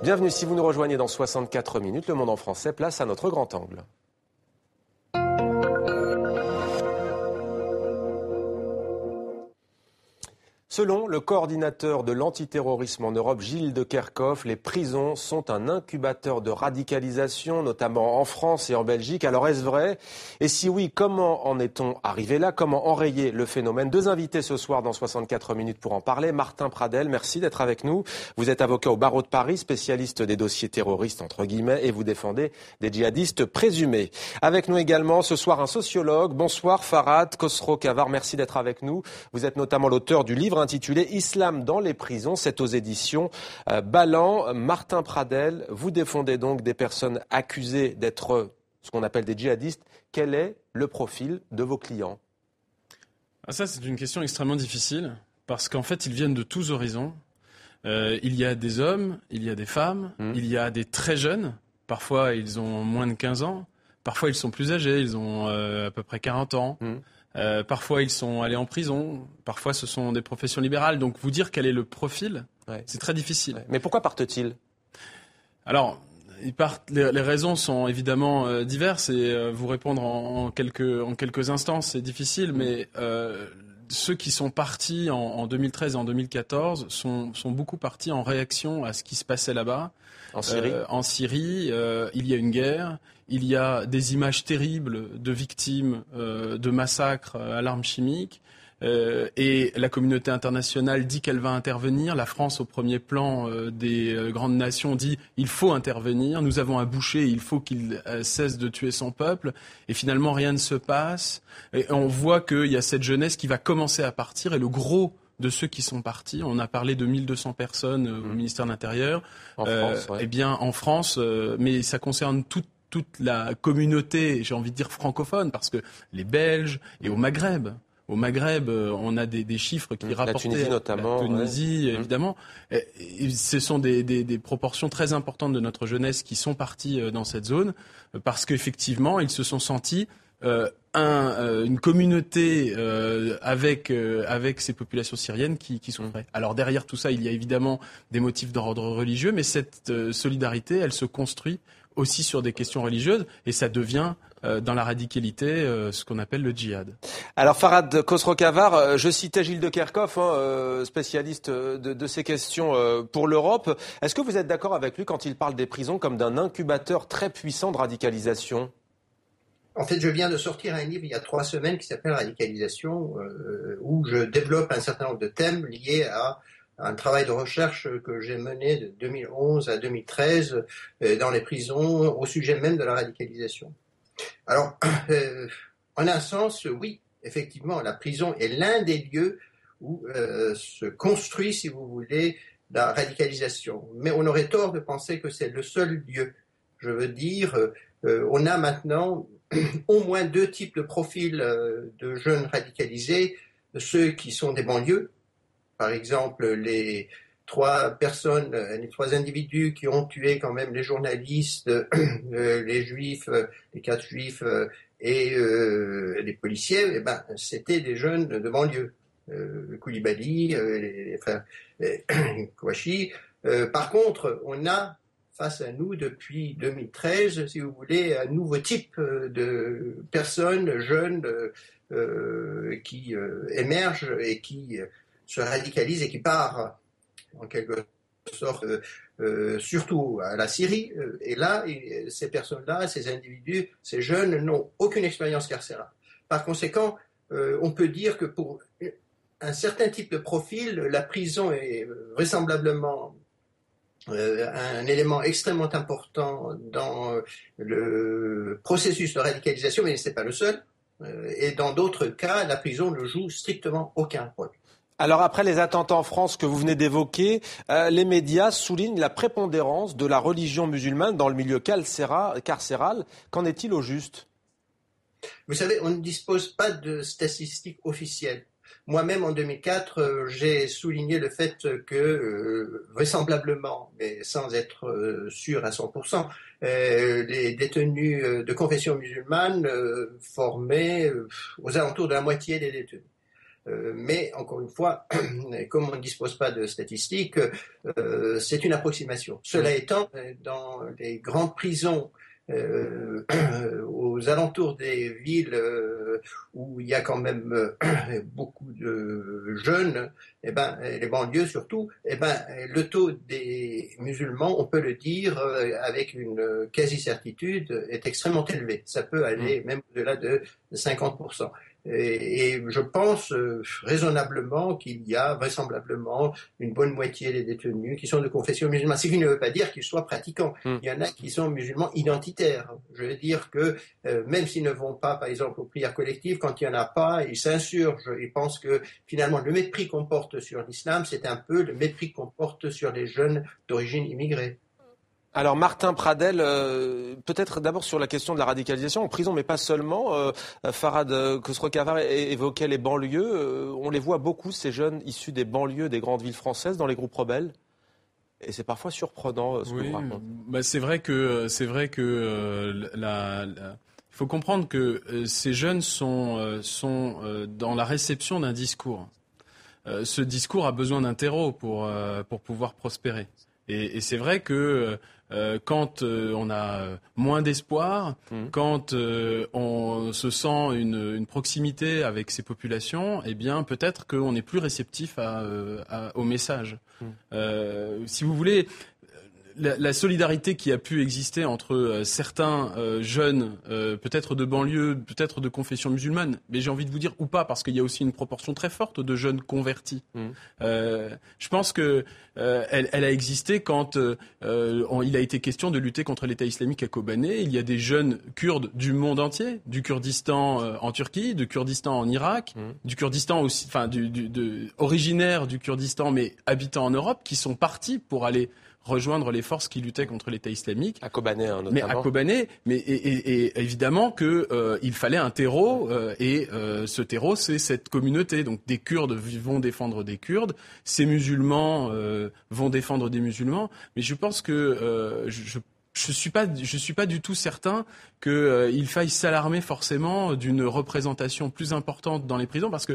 Bienvenue si vous nous rejoignez dans 64 minutes. Le Monde en français, place à notre grand angle. Selon le coordinateur de l'antiterrorisme en Europe, Gilles de Kerchove, les prisons sont un incubateur de radicalisation, notamment en France et en Belgique. Alors est-ce vrai? Et si oui, comment en est-on arrivé là? Comment enrayer le phénomène? Deux invités ce soir dans 64 minutes pour en parler. Martin Pradel, merci d'être avec nous. Vous êtes avocat au barreau de Paris, spécialiste des dossiers terroristes, entre guillemets, et vous défendez des djihadistes présumés. Avec nous également ce soir un sociologue. Bonsoir Farhad Khosrokhavar, merci d'être avec nous. Vous êtes notamment l'auteur du livre intitulé « L'islam dans les prisons », c'est aux éditions Balland. Martin Pradel, vous défendez donc des personnes accusées d'être ce qu'on appelle des djihadistes. Quel est le profil de vos clients? Ça, c'est une question extrêmement difficile parce qu'en fait, ils viennent de tous horizons. Il y a des hommes, il y a des femmes, il y a des très jeunes. Parfois, ils ont moins de 15 ans. Parfois, ils sont plus âgés, ils ont à peu près 40 ans. Parfois, ils sont allés en prison. Parfois, ce sont des professions libérales. Donc, vous dire quel est le profil, c'est très difficile. Ouais. Mais pourquoi partent-ils? Alors, ils partent, les raisons sont évidemment diverses. Et vous répondre en quelques instants, c'est difficile. Mais ceux qui sont partis en 2013 et en 2014 sont beaucoup partis en réaction à ce qui se passait là-bas. En Syrie. Il y a une guerre. Il y a des images terribles de victimes, de massacres à l'arme chimique. Et la communauté internationale dit qu'elle va intervenir. La France, au premier plan des grandes nations, dit « il faut intervenir, nous avons à boucher, il faut qu'il cesse de tuer son peuple ». Et finalement, rien ne se passe. Et on voit qu'il y a cette jeunesse qui va commencer à partir. Et le gros de ceux qui sont partis, on a parlé de 1200 personnes au ministère de l'Intérieur. En France, eh bien, en France, mais ça concerne toute la communauté, j'ai envie de dire francophone, parce que les Belges et au Maghreb, on a des chiffres qui rapportent la Tunisie notamment, la Tunisie évidemment. Et ce sont des proportions très importantes de notre jeunesse qui sont parties dans cette zone parce qu'effectivement, ils se sont sentis une communauté avec ces populations syriennes qui souffraient. Alors derrière tout ça, il y a évidemment des motifs d'ordre religieux, mais cette solidarité, elle se construit aussi sur des questions religieuses, et ça devient dans la radicalité ce qu'on appelle le djihad. Alors Farhad Khosrokhavar, je citais Gilles de Kerchove, spécialiste de ces questions pour l'Europe. Est-ce que vous êtes d'accord avec lui quand il parle des prisons comme d'un incubateur très puissant de radicalisation? En fait, je viens de sortir un livre il y a 3 semaines qui s'appelle « Radicalisation » où je développe un certain nombre de thèmes liés à un travail de recherche que j'ai mené de 2011 à 2013 dans les prisons au sujet même de la radicalisation. Alors, en un sens, oui, effectivement, la prison est l'un des lieux où se construit, si vous voulez, la radicalisation. Mais on aurait tort de penser que c'est le seul lieu. Je veux dire, on a maintenant au moins 2 types de profils de jeunes radicalisés, ceux qui sont des banlieues. Par exemple, les 3 individus qui ont tué quand même les journalistes, les juifs, les 4 juifs et les policiers, eh ben, c'était des jeunes de banlieue. Koulibaly, Kouachi. Par contre, on a face à nous depuis 2013, si vous voulez, un nouveau type de personnes jeunes qui émergent et qui se radicalise et qui part, en quelque sorte, surtout à la Syrie. Et là, ces personnes-là, ces individus, ces jeunes n'ont aucune expérience carcérale. Par conséquent, on peut dire que pour un certain type de profil, la prison est vraisemblablement un élément extrêmement important dans le processus de radicalisation, mais ce n'est pas le seul. Et dans d'autres cas, la prison ne joue strictement aucun rôle. Alors après les attentats en France que vous venez d'évoquer, les médias soulignent la prépondérance de la religion musulmane dans le milieu carcéral. Qu'en est-il au juste? Vous savez, on ne dispose pas de statistiques officielles. Moi-même, en 2004, j'ai souligné le fait que, vraisemblablement, mais sans être sûr à 100%, les détenus de confession musulmane formaient aux alentours de la moitié des détenus. Mais, encore une fois, comme on ne dispose pas de statistiques, c'est une approximation. Cela étant, dans les grandes prisons, aux alentours des villes où il y a quand même beaucoup de jeunes, eh ben, les banlieues surtout, eh ben, le taux des musulmans, on peut le dire avec une quasi-certitude, est extrêmement élevé. Ça peut aller même au-delà de 50%. Et je pense raisonnablement qu'il y a vraisemblablement une bonne moitié des détenus qui sont de confession musulmane, ce qui ne veut pas dire qu'ils soient pratiquants. Il y en a qui sont musulmans identitaires. Je veux dire que même s'ils ne vont pas, par exemple, aux prières collectives, quand il n'y en a pas, ils s'insurgent. Ils pensent que finalement le mépris qu'on porte sur l'islam, c'est un peu le mépris qu'on porte sur les jeunes d'origine immigrée. Alors Martin Pradel, peut-être d'abord sur la question de la radicalisation en prison, mais pas seulement. Farhad Khosrokhavar évoquait les banlieues. On les voit beaucoup, ces jeunes issus des banlieues des grandes villes françaises dans les groupes rebelles. Et c'est parfois surprenant ce qu'on raconte. Bah c'est vrai que il faut comprendre que ces jeunes sont dans la réception d'un discours. Ce discours a besoin d'un terreau pour pouvoir prospérer. Et c'est vrai que quand on a moins d'espoir, quand on se sent une proximité avec ces populations, eh bien peut-être qu'on est plus réceptif au message. Si vous voulez, la solidarité qui a pu exister entre certains jeunes, peut-être de banlieue, peut-être de confession musulmane, mais j'ai envie de vous dire ou pas, parce qu'il y a aussi une proportion très forte de jeunes convertis. Je pense que elle a existé quand il a été question de lutter contre l'État islamique à Kobané. Il y a des jeunes kurdes du monde entier, du Kurdistan en Turquie, du Kurdistan en Irak, du Kurdistan aussi, enfin originaires du Kurdistan mais habitants en Europe, qui sont partis pour aller rejoindre les forces qui luttaient contre l'État islamique. À Kobané, notamment. Mais à Kobané, et évidemment qu'il fallait un terreau, et ce terreau, c'est cette communauté. Donc des Kurdes vont défendre des Kurdes, ces musulmans vont défendre des musulmans. Mais je pense que je suis pas du tout certain qu'il faille s'alarmer forcément d'une représentation plus importante dans les prisons, parce que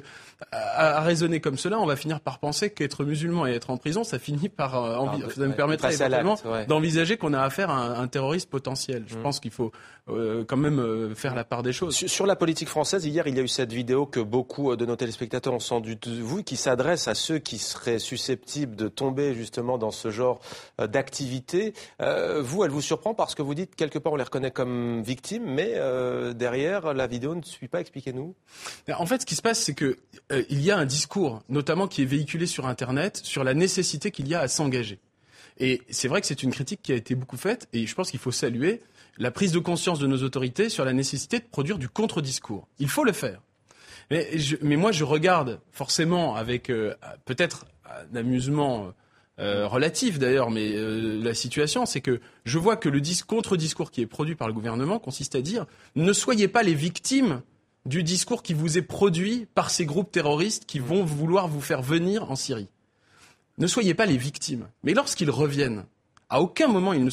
à raisonner comme cela, on va finir par penser qu'être musulman et être en prison, ça finit par ça me permettra éventuellement d'envisager qu'on a affaire à un terroriste potentiel. Je pense qu'il faut quand même faire la part des choses. Sur la politique française, hier, il y a eu cette vidéo que beaucoup de nos téléspectateurs ont sans doute vu, qui s'adresse à ceux qui seraient susceptibles de tomber justement dans ce genre d'activité. Vous, elle vous surprend parce que vous dites quelque part on les reconnaît comme victimes, mais derrière la vidéo ne suit pas. Expliquez-nous. En fait, ce qui se passe, c'est que il y a un discours, notamment qui est véhiculé sur Internet, sur la nécessité qu'il y a à s'engager. Et c'est vrai que c'est une critique qui a été beaucoup faite, et je pense qu'il faut saluer la prise de conscience de nos autorités sur la nécessité de produire du contre-discours. Il faut le faire. Mais moi, je regarde forcément avec peut-être un amusement relatif d'ailleurs, mais la situation, c'est que je vois que le contre-discours qui est produit par le gouvernement consiste à dire « ne soyez pas les victimes du discours qui vous est produit par ces groupes terroristes qui vont vouloir vous faire venir en Syrie. Ne soyez pas les victimes. » Mais lorsqu'ils reviennent, à aucun moment ils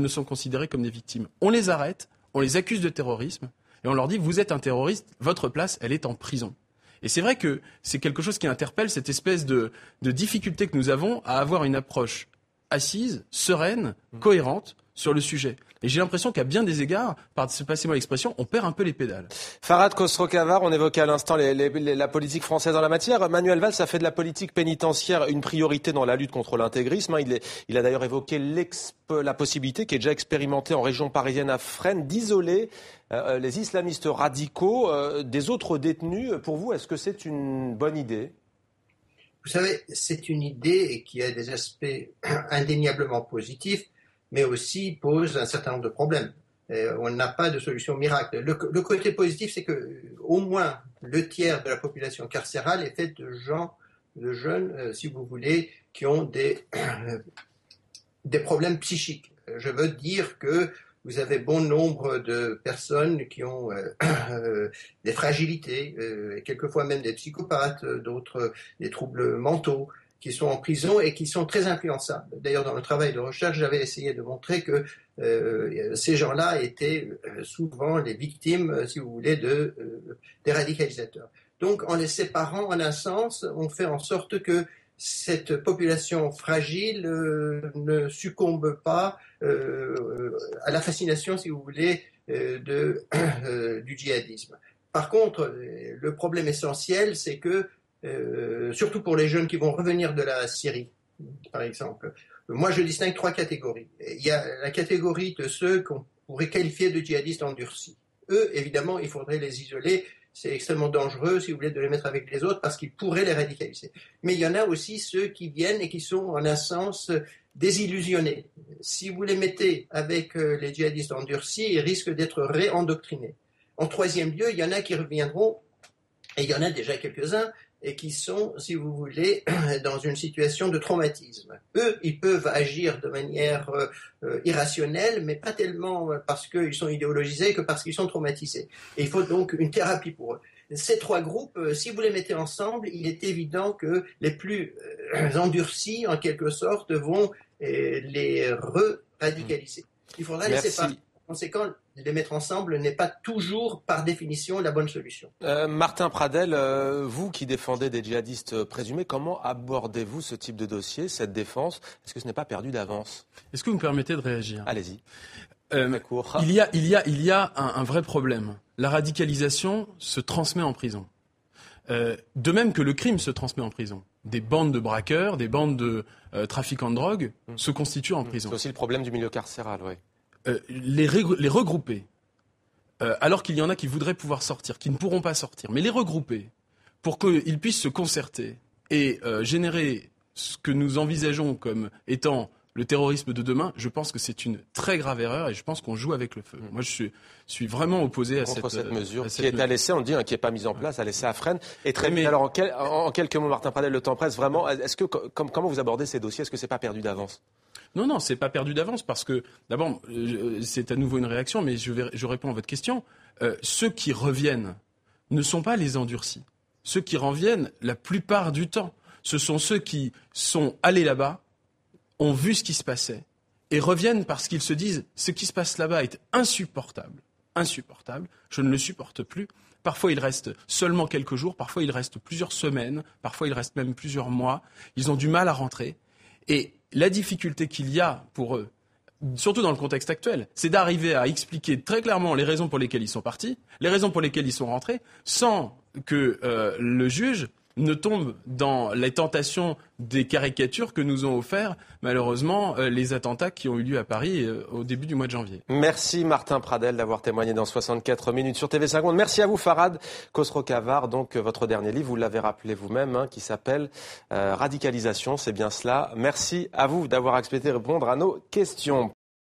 ne sont considérés comme des victimes. On les arrête, on les accuse de terrorisme et on leur dit « vous êtes un terroriste, votre place, elle est en prison ». Et c'est vrai que c'est quelque chose qui interpelle cette espèce de difficulté que nous avons à avoir une approche assise, sereine, cohérente sur le sujet. Et j'ai l'impression qu'à bien des égards, passez-moi l'expression, on perd un peu les pédales. Farhad Khosrokhavar, on évoquait à l'instant la politique française en la matière. Manuel Valls a fait de la politique pénitentiaire une priorité dans la lutte contre l'intégrisme. Il a d'ailleurs évoqué la possibilité, qui est déjà expérimentée en région parisienne à Fresnes, d'isoler les islamistes radicaux des autres détenus. Pour vous, est-ce que c'est une bonne idée ? Vous savez, c'est une idée qui a des aspects indéniablement positifs, mais aussi pose un certain nombre de problèmes. On n'a pas de solution miracle. Le côté positif, c'est que au moins le tiers de la population carcérale est faite de gens, de jeunes, si vous voulez, qui ont des problèmes psychiques. Je veux dire que vous avez bon nombre de personnes qui ont des fragilités, quelquefois même des psychopathes, d'autres des troubles mentaux, qui sont en prison et qui sont très influençables. D'ailleurs, dans le travail de recherche, j'avais essayé de montrer que ces gens-là étaient souvent les victimes, si vous voulez, des radicalisateurs. Donc, en les séparant, en un sens, on fait en sorte que cette population fragile ne succombe pas à la fascination, si vous voulez, du djihadisme. Par contre, le problème essentiel, c'est que, surtout pour les jeunes qui vont revenir de la Syrie, par exemple, moi je distingue trois catégories. Il y a la catégorie de ceux qu'on pourrait qualifier de djihadistes endurcis. Eux, évidemment, il faudrait les isoler. C'est extrêmement dangereux, si vous voulez, de les mettre avec les autres parce qu'ils pourraient les radicaliser. Mais il y en a aussi ceux qui viennent et qui sont, en un sens, désillusionnés. Si vous les mettez avec les djihadistes endurcis, ils risquent d'être réendoctrinés. En troisième lieu, il y en a qui reviendront, et il y en a déjà quelques-uns, et qui sont, si vous voulez, dans une situation de traumatisme. Eux, ils peuvent agir de manière irrationnelle, mais pas tellement parce qu'ils sont idéologisés que parce qu'ils sont traumatisés. Et il faut donc une thérapie pour eux. Ces trois groupes, si vous les mettez ensemble, il est évident que les plus endurcis, en quelque sorte, vont les re-radicaliser. Il faudra les séparer. En conséquent, les mettre ensemble n'est pas toujours, par définition, la bonne solution. Martin Pradel, vous qui défendez des djihadistes présumés, comment abordez-vous ce type de dossier, cette défense? Est-ce que ce n'est pas perdu d'avance? Est-ce que vous me permettez de réagir? Allez-y. Il y a un vrai problème. La radicalisation se transmet en prison. De même que le crime se transmet en prison. Des bandes de braqueurs, des bandes de trafiquants de drogue se constituent en prison. C'est aussi le problème du milieu carcéral, oui. Les regrouper, alors qu'il y en a qui voudraient pouvoir sortir, qui ne pourront pas sortir, mais les regrouper pour qu'ils puissent se concerter et générer ce que nous envisageons comme étant le terrorisme de demain, je pense que c'est une très grave erreur et je pense qu'on joue avec le feu. Moi, je suis vraiment opposé à cette mesure qui est à laisser, on dit, qui n'est pas mise en place, à laisser à Fresnes. Et très vite, alors en quelques mots, Martin Pradel, le temps presse, vraiment, comment vous abordez ces dossiers? Est-ce que ce n'est pas perdu d'avance? Non, c'est pas perdu d'avance parce que, d'abord, c'est à nouveau une réaction, mais je réponds à votre question. Ceux qui reviennent ne sont pas les endurcis. Ceux qui reviennent, la plupart du temps, ce sont ceux qui sont allés là-bas, ont vu ce qui se passait et reviennent parce qu'ils se disent « ce qui se passe là-bas est insupportable, insupportable, je ne le supporte plus ». Parfois, ils restent seulement quelques jours, parfois, ils restent plusieurs semaines, parfois, ils restent même plusieurs mois. Ils ont du mal à rentrer et la difficulté qu'il y a pour eux, surtout dans le contexte actuel, c'est d'arriver à expliquer très clairement les raisons pour lesquelles ils sont partis, les raisons pour lesquelles ils sont rentrés, sans que le juge ne tombe dans les tentations des caricatures que nous ont offert, malheureusement, les attentats qui ont eu lieu à Paris au début du mois de janvier. Merci Martin Pradel d'avoir témoigné dans 64 minutes sur TV5 Monde. Merci à vous Farhad Khosrokhavar, donc votre dernier livre, vous l'avez rappelé vous-même, qui s'appelle « Radicalisation », c'est bien cela. Merci à vous d'avoir accepté de répondre à nos questions.